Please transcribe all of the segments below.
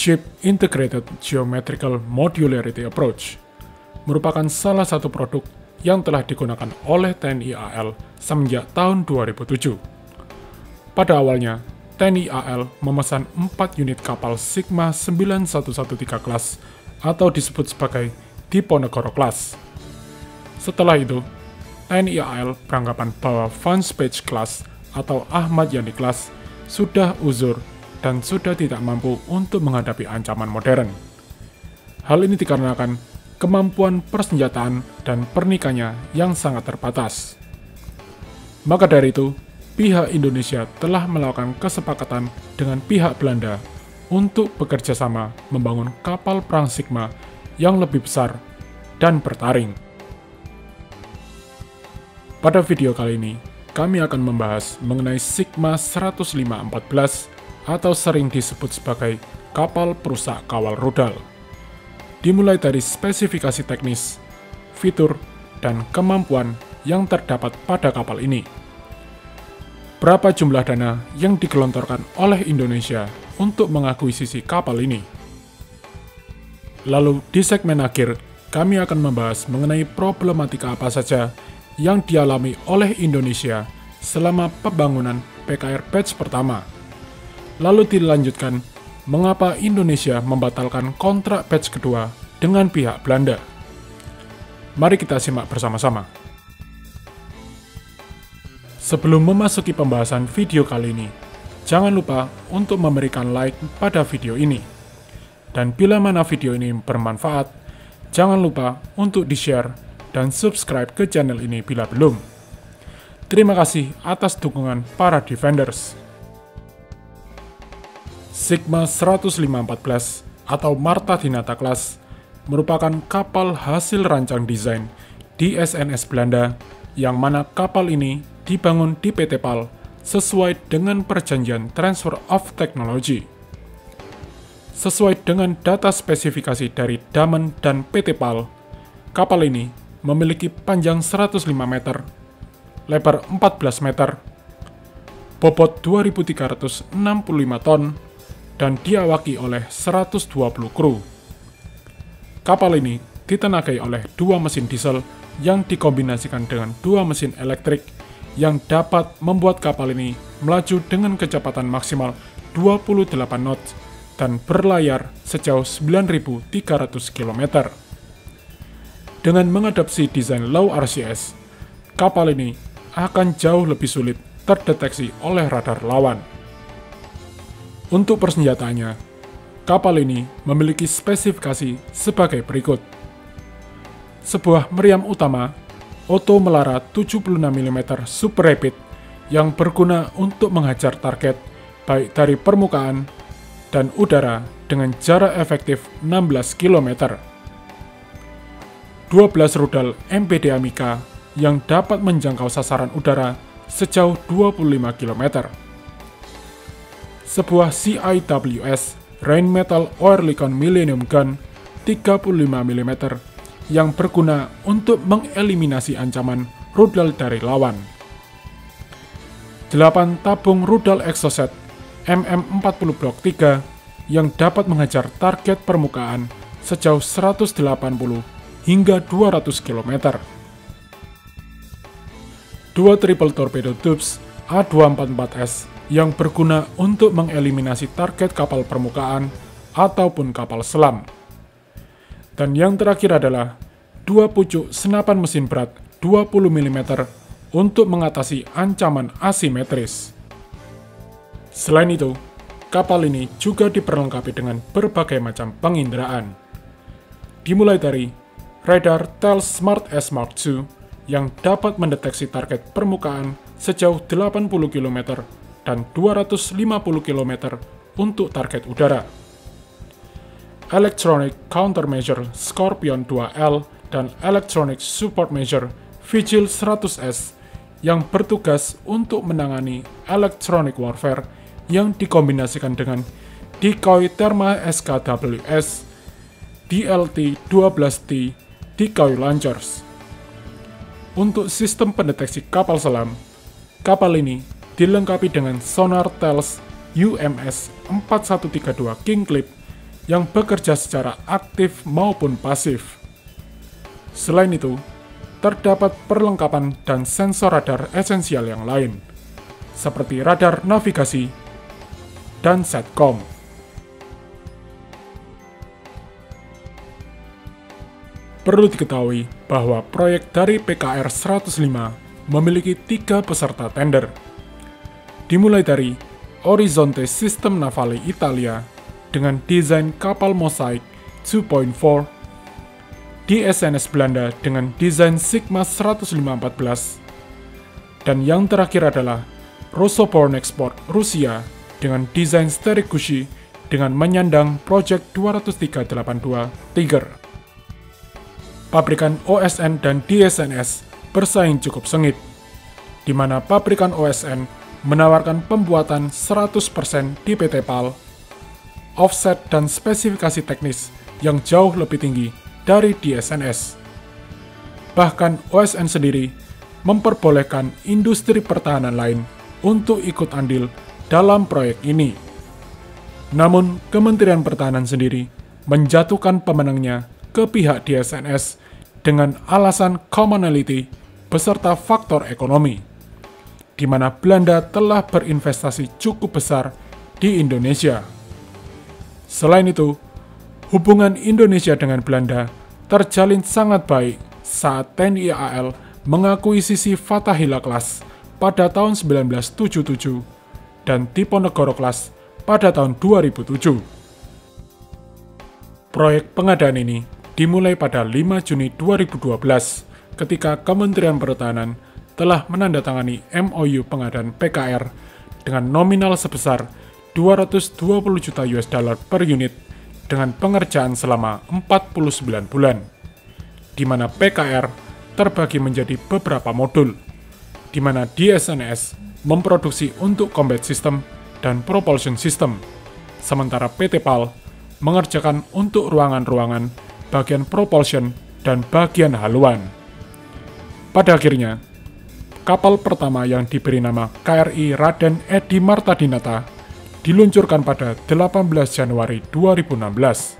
Ship Integrated Geometrical Modularity Approach merupakan salah satu produk yang telah digunakan oleh TNI AL semenjak tahun 2007. Pada awalnya, TNI AL memesan 4 unit kapal Sigma 9113 kelas atau disebut sebagai Diponegoro kelas. Setelah itu, TNI AL beranggapan bahwa Van Speijk kelas atau Ahmad Yani kelas sudah uzur dan sudah tidak mampu untuk menghadapi ancaman modern. Hal ini dikarenakan kemampuan persenjataan dan pernikanya yang sangat terbatas. Maka dari itu, pihak Indonesia telah melakukan kesepakatan dengan pihak Belanda untuk bekerja sama membangun kapal perang Sigma yang lebih besar dan bertaring. Pada video kali ini, kami akan membahas mengenai Sigma 10514 atau sering disebut sebagai kapal perusak kawal rudal. Dimulai dari spesifikasi teknis, fitur, dan kemampuan yang terdapat pada kapal ini. Berapa jumlah dana yang digelontorkan oleh Indonesia untuk mengakuisisi kapal ini? Lalu di segmen akhir, kami akan membahas mengenai problematika apa saja yang dialami oleh Indonesia selama pembangunan PKR batch pertama. Lalu dilanjutkan, mengapa Indonesia membatalkan kontrak batch kedua dengan pihak Belanda. Mari kita simak bersama-sama. Sebelum memasuki pembahasan video kali ini, jangan lupa untuk memberikan like pada video ini. Dan bila mana video ini bermanfaat, jangan lupa untuk di-share dan subscribe ke channel ini bila belum. Terima kasih atas dukungan para Defenders. Sigma 10514 atau Martadinata kelas merupakan kapal hasil rancang desain DSNS Belanda yang mana kapal ini dibangun di PT. PAL sesuai dengan perjanjian Transfer of Technology. Sesuai dengan data spesifikasi dari Damen dan PT. PAL, kapal ini memiliki panjang 105 meter, lebar 14 meter, bobot 2.365 ton, dan diawaki oleh 120 kru. Kapal ini ditenagai oleh 2 mesin diesel yang dikombinasikan dengan 2 mesin elektrik yang dapat membuat kapal ini melaju dengan kecepatan maksimal 28 knots dan berlayar sejauh 9.300 km. Dengan mengadopsi desain low RCS, kapal ini akan jauh lebih sulit terdeteksi oleh radar lawan. Untuk persenjataannya, kapal ini memiliki spesifikasi sebagai berikut. Sebuah meriam utama, Oto Melara 76mm Super Rapid yang berguna untuk menghajar target baik dari permukaan dan udara dengan jarak efektif 16 km. 12 rudal MPDA Mika yang dapat menjangkau sasaran udara sejauh 25 km. Sebuah CIWS Rheinmetall Oerlikon Millennium Gun 35mm yang berguna untuk mengeliminasi ancaman rudal dari lawan. 8 tabung rudal Exocet MM40 Block III yang dapat menghajar target permukaan sejauh 180 hingga 200 km. 2 triple torpedo tubes A244S yang berguna untuk mengeliminasi target kapal permukaan ataupun kapal selam. Dan yang terakhir adalah 2 pucuk senapan mesin berat 20mm untuk mengatasi ancaman asimetris. Selain itu, kapal ini juga diperlengkapi dengan berbagai macam penginderaan. Dimulai dari radar TELS Smart S Mark II yang dapat mendeteksi target permukaan sejauh 80 km dan 250 km untuk target udara. Electronic Countermeasure Scorpion 2L dan Electronic Support Measure Vigil 100S yang bertugas untuk menangani electronic warfare yang dikombinasikan dengan decoy thermal SKWS, DLT 12T, decoy launchers. Untuk sistem pendeteksi kapal selam, kapal ini dilengkapi dengan sonar TELS UMS-4132 King Clip yang bekerja secara aktif maupun pasif. Selain itu, terdapat perlengkapan dan sensor radar esensial yang lain, seperti radar navigasi dan SATCOM. Perlu diketahui bahwa proyek dari PKR-105 memiliki 3 peserta tender, dimulai dari Orizzonte Sistema Navale Italia dengan desain kapal Mosaik 2.4, DSNS Belanda dengan desain Sigma 10514, dan yang terakhir adalah Rosoboronexport Rusia dengan desain Steregushchy dengan menyandang Project 20382 Tiger. Pabrikan OSN dan DSNS bersaing cukup sengit, di mana pabrikan OSN menawarkan pembuatan 100% di PT. PAL, offset dan spesifikasi teknis yang jauh lebih tinggi dari DSNS. Bahkan OSN sendiri memperbolehkan industri pertahanan lain untuk ikut andil dalam proyek ini. Namun, Kementerian Pertahanan sendiri menjatuhkan pemenangnya ke pihak DSNS dengan alasan commonality beserta faktor ekonomi, di mana Belanda telah berinvestasi cukup besar di Indonesia. Selain itu, hubungan Indonesia dengan Belanda terjalin sangat baik saat TNI AL mengakuisisi Fatahila Class pada tahun 1977 dan Diponegoro Class pada tahun 2007. Proyek pengadaan ini dimulai pada 5 Juni 2012 ketika Kementerian Pertahanan telah menandatangani MOU pengadaan PKR dengan nominal sebesar 220 juta US dollar per unit dengan pengerjaan selama 49 bulan, di mana PKR terbagi menjadi beberapa modul, di mana DSNS memproduksi untuk combat system dan propulsion system, sementara PT. PAL mengerjakan untuk ruangan-ruangan, bagian propulsion, dan bagian haluan. Pada akhirnya, kapal pertama yang diberi nama KRI Raden Edi Martadinata diluncurkan pada 18 Januari 2016.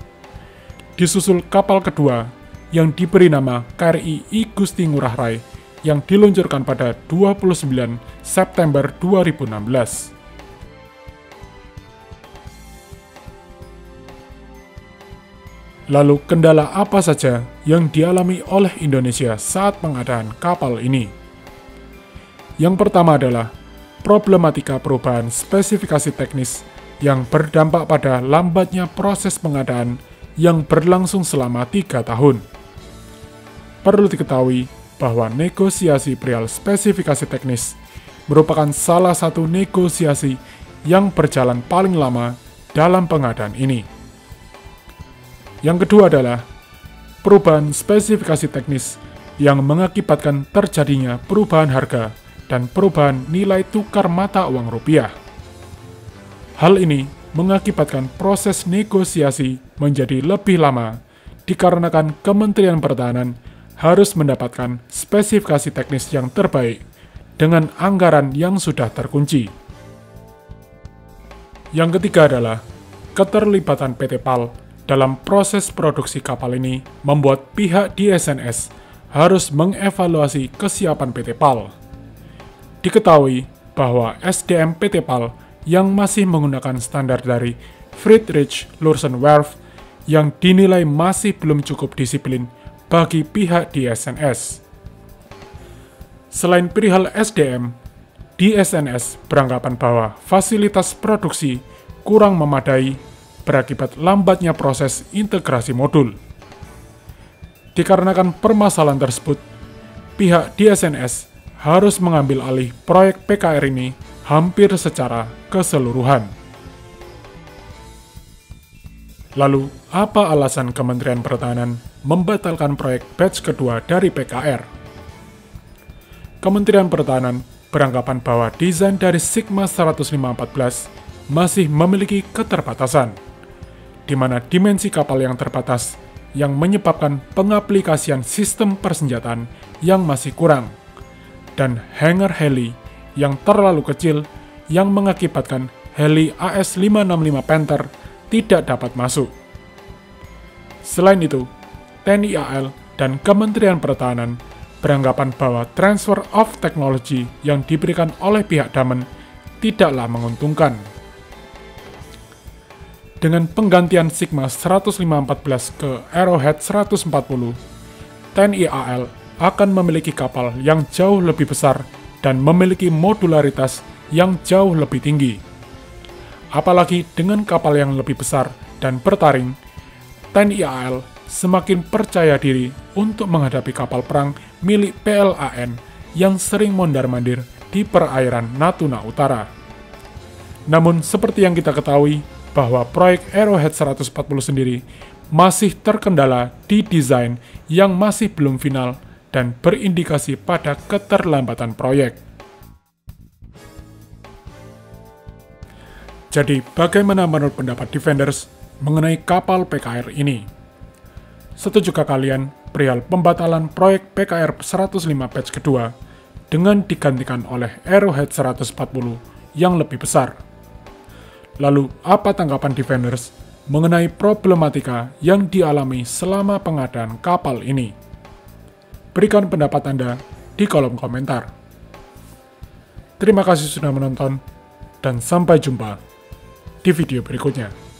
Disusul kapal kedua yang diberi nama KRI I Gusti Ngurah Rai yang diluncurkan pada 29 September 2016. Lalu kendala apa saja yang dialami oleh Indonesia saat pengadaan kapal ini? Yang pertama adalah problematika perubahan spesifikasi teknis yang berdampak pada lambatnya proses pengadaan yang berlangsung selama 3 tahun. Perlu diketahui bahwa negosiasi perihal spesifikasi teknis merupakan salah satu negosiasi yang berjalan paling lama dalam pengadaan ini. Yang kedua adalah perubahan spesifikasi teknis yang mengakibatkan terjadinya perubahan harga dan perubahan nilai tukar mata uang rupiah. Hal ini mengakibatkan proses negosiasi menjadi lebih lama dikarenakan Kementerian Pertahanan harus mendapatkan spesifikasi teknis yang terbaik dengan anggaran yang sudah terkunci. Yang ketiga adalah keterlibatan PT. PAL dalam proses produksi kapal ini membuat pihak DSNS harus mengevaluasi kesiapan PT. PAL. Diketahui bahwa SDM PT. PAL yang masih menggunakan standar dari Friedrich Lursen Werft yang dinilai masih belum cukup disiplin bagi pihak DSNS. Selain perihal SDM, DSNS beranggapan bahwa fasilitas produksi kurang memadai berakibat lambatnya proses integrasi modul. Dikarenakan permasalahan tersebut, pihak DSNS harus mengambil alih proyek PKR ini hampir secara keseluruhan. Lalu, apa alasan Kementerian Pertahanan membatalkan proyek batch kedua dari PKR? Kementerian Pertahanan beranggapan bahwa desain dari Sigma 10514 masih memiliki keterbatasan, di mana dimensi kapal yang terbatas yang menyebabkan pengaplikasian sistem persenjataan yang masih kurang, dan hangar heli yang terlalu kecil yang mengakibatkan heli AS-565 Panther tidak dapat masuk. Selain itu, TNI AL dan Kementerian Pertahanan beranggapan bahwa transfer of technology yang diberikan oleh pihak Damen tidaklah menguntungkan. Dengan penggantian Sigma 10514 ke Arrowhead 140, TNI AL akan memiliki kapal yang jauh lebih besar dan memiliki modularitas yang jauh lebih tinggi. Apalagi dengan kapal yang lebih besar dan bertaring, TNI AL semakin percaya diri untuk menghadapi kapal perang milik PLAN yang sering mondar-mandir di perairan Natuna Utara. Namun seperti yang kita ketahui, bahwa proyek Arrowhead 140 sendiri masih terkendala di desain yang masih belum final dan berindikasi pada keterlambatan proyek. Jadi, bagaimana menurut pendapat Defenders mengenai kapal PKR ini? Setujukah kalian perihal pembatalan proyek PKR 105 batch kedua dengan digantikan oleh Arrowhead 140 yang lebih besar? Lalu, apa tanggapan Defenders mengenai problematika yang dialami selama pengadaan kapal ini? Berikan pendapat Anda di kolom komentar. Terima kasih sudah menonton, dan sampai jumpa di video berikutnya.